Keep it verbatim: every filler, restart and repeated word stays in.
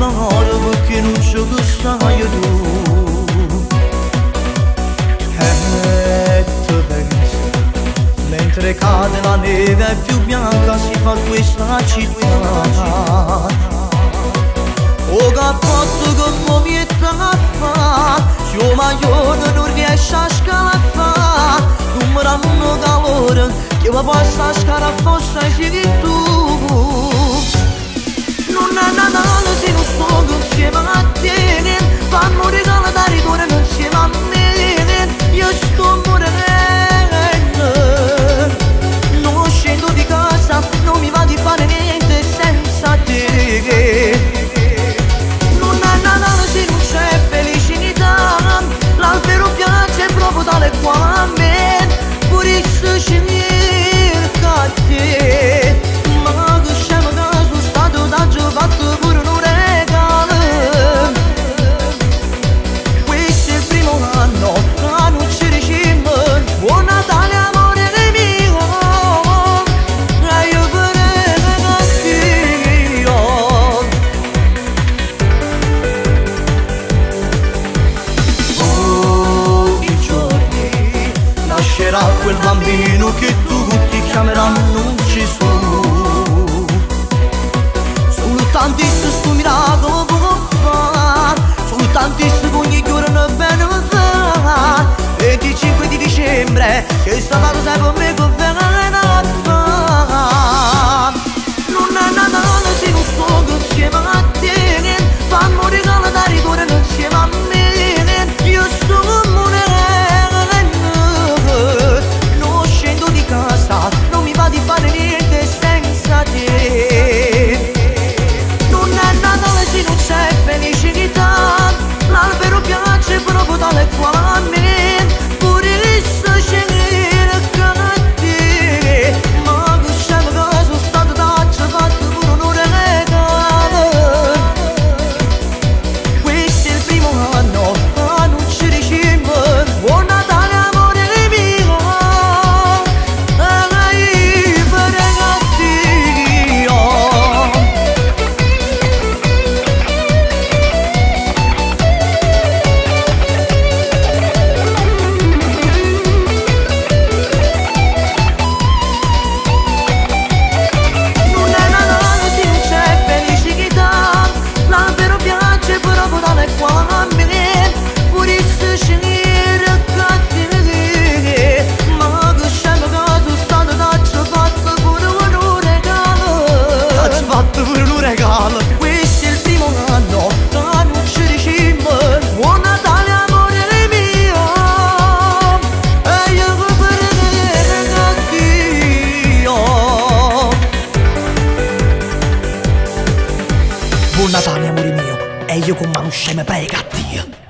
نهارو که روشو دوست دو Petto vento, mentre cade la neve più bianca si fa questa città. O cappotto con pommi e tappa, se un maglione non riesce a scalaffare, non mi danno calore che mi possa scaraffare sei tu. Non è Natale se non sto insieme a te, fammi regalo da rigore insieme a me. Io sto morendo, non scendo di casa, non mi va di fare niente senza te. Non è Natale se non c'è felicità, l'albero piace proprio dalle qua a me, pur isso ci cerca te. Ma che scemo che sono stato da giovato pure un regalo. Questo è il primo anno. Buon Natale amore mio, e io vorrei io. Oh, i giorni nascerà quel bambino che tutti chiameranno Gesù. Soltanto questo miracolo può fare, soltanto questo ogni giorno bene fa. venticinque di dicembre che sabato sei con me con Venata. Non è Natale se non sto insieme a te, fammi regalo da rigore insieme a me. Io sto morendo, non scendo di casa, non mi va di fare niente senza te. Non è Natale se non c'è felicità, l'albero piace proprio dalle qua a me. Buon Natale amore mio, e io con mano scema prega a Dio.